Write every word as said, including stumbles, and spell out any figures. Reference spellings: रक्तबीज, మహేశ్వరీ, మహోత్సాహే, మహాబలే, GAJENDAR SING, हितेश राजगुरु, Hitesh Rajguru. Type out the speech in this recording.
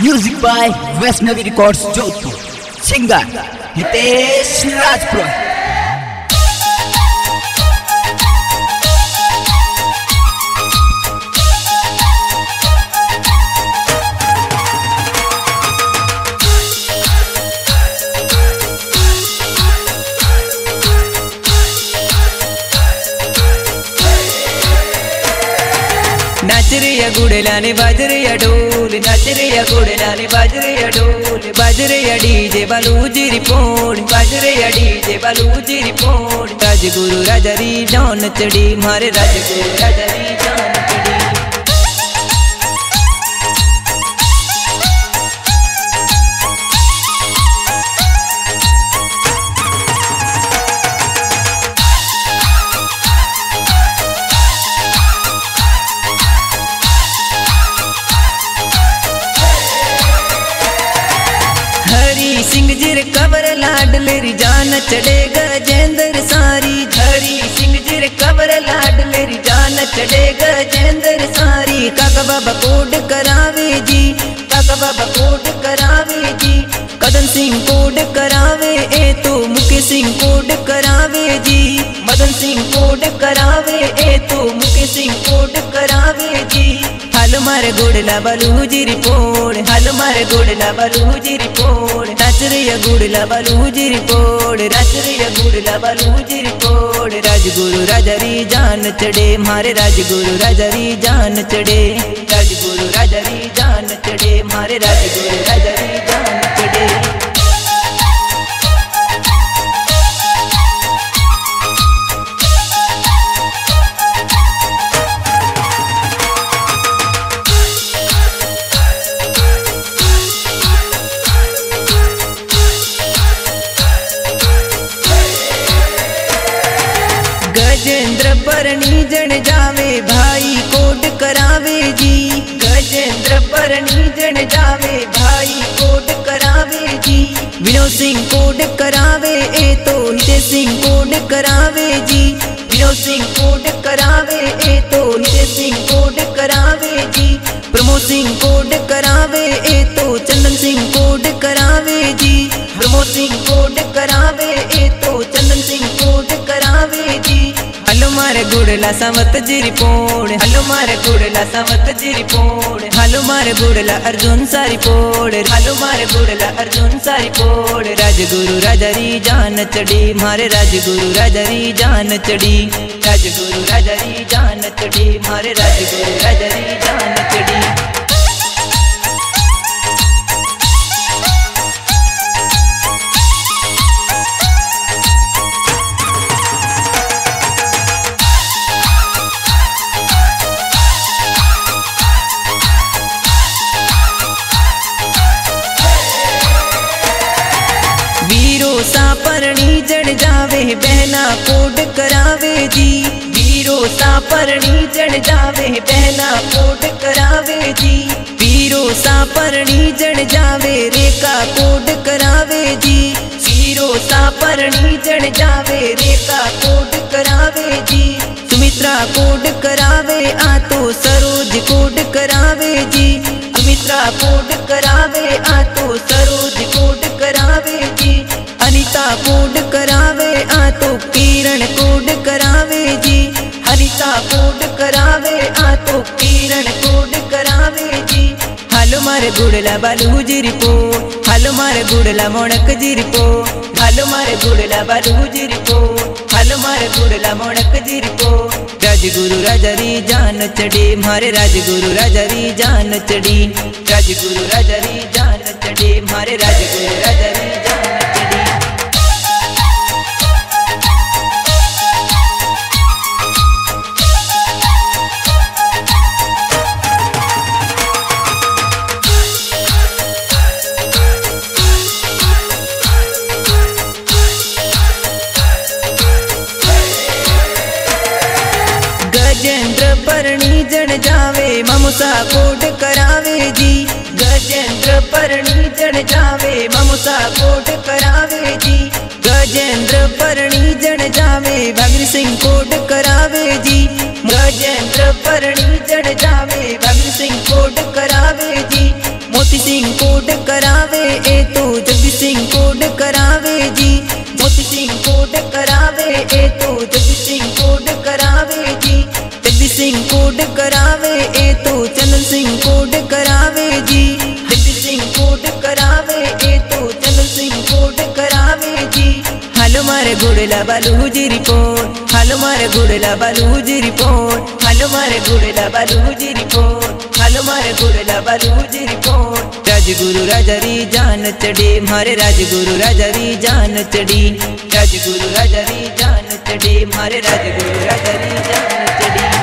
Music by waste navy records जोतो, singer हितेश राजगुरु। नाचरिया गुड़ला ने बाजरिया डोल, नाचरिया गुड़ला ने बाजरिया डोल, बाजरिया डीजे बालूजी रिपोर्ट, बाजरिया डीजे बालूजी रिपोर्ट। राजगुरु राजा री जान चढ़ी मारे, राजगुरु राजा री जान चढ़ी। सिंह जीर कबर लाडलेरी जान चढ़े गजेंद्र सारी, हरी सिंह जीर कबर लाडलेरी जान चढ़े गजेंद्र सारी। काका बाबा कोड करावे जी, काका बाबा कोड करावे जी, कदम सिंह कोड करावे ए तो मुकेश सिंह कोड करावे जी, मदन सिंह कोड करावे ए तो मुकेश सिंह कोड करावे जी। हाल मारे गुड़ला बालूजी रिपोर्ट, हाल मारे गुड़ला बालूजी रिपोर्ट, नाचरिया गुड़ला बालूजी रिपोर्ट, नाचरिया गुड़ला बालूजी रिपोर्ट। राजगुरु राजा री जान चढ़े मारे, राजगुरु राजा री जान चढ़े, राजगुरु राजा री जान चढ़े मारे, राजगुरु राजा री जान चढ़े। गजेंद्र परणी जन जावे भाई कोड करावे जी, गजेंद्र परणी जन जावे भाई कोड करावे जी, विनोद सिंह कोड करावे ए तो हितेश सिंह कोड करावे जी, विनोद सिंह कोड करावे ए तो हितेश सिंह कोड करावे जी, प्रमोद सिंह कोड करावे ए तो चंदन सिंह कोड करावे जी, प्रमोद सिंह कोड करावे ए तो चंदन सिंह कोड करावे जी। हलो मारे गुड़ला सावत जी रिपोर्ट, हलो मारे गुड़ला सावत जी रिपोर्ट, हलो मारे गुड़ला अर्जुन सा रिपोर्ट, हलो मारे गुड़ला अर्जुन सा रिपोर्ट। राजगुरु राजा री जान चढ़ी मारे, राजगुरु राजा री जान चढ़ी, राजगुरु राजा री जान चढ़ी मारे, राजगुरु राजा री जान चढ़ी। परणी जड़ जावे बहना कोड करावे जी, वीरो सा परणी जड़ जावे बहना कोड करावे जी, वीरो सा परणी जड़ जावे रेखा कोड करावे जी, वीरो सा परणी जड़ जावे रेखा कोड करावे जी, सुमित्रा कोड करावे आ तो सरोज कोड करावे जी, सुमित्रा कोड करावे आ तो सरोज कोड करावे जी, हरिता कोड करावे आ तो किरण कोड करावे जी, हरिता कोड करावे आ तो किरण कोड करावे जी। हालो मारे गुड़ला बालूजी रिपोर्ट, हालो मारे गुड़ला मोणक जी रिपोर्ट, हालो मारे गुड़ला बालूजी रिपोर्ट, हालो मारे गुड़ला मोणक जी रिपोर्ट। राजगुरु राजा री जान चढ़े मारे, राजगुरु राजा री जान चढ़ी, राजगुरु राजा री जान चढ़े मारे, राजगुरु राजा री जान। गजेंद्र परणी जन जावे ममसा कोड करावे जी, गजेंद्र परणी जन जावे ममसा कोड करावे जी, गजेंद्र परणी जन जावे भगत सिंह कोड करावे जी, गजेंद्र परणी जन जावे भगत सिंह कोड करावे जी, मोती सिंह कोड करावे ए तो जग सिंह कोड करावे जी, मोती सिंह कोड करावे ए तो जग सिंह कोड करावे जी, जग सिंह कोड करावे ए तो चंदन सिंह कोड करावे जी, जग सिंह कोड करावे ए तो चंदन सिंह कोड करावे जी। हलो मारे गुड़ला बालू जी रिपोर्ट, हलो मारे गुड़ला बालू जी रिपोर्ट, हलो मारे गुड़ला बालू जी रिपोर्ट, हलो मारे गुड़ला बालू जी रिपोर्ट। राजगुरु राजा री जान चढ़े मारे, राजगुरु राजा री जान चढ़ी, राजगुरु राजा री जान चढ़े मारे, राजगुरु राजा री जान चढ़ी।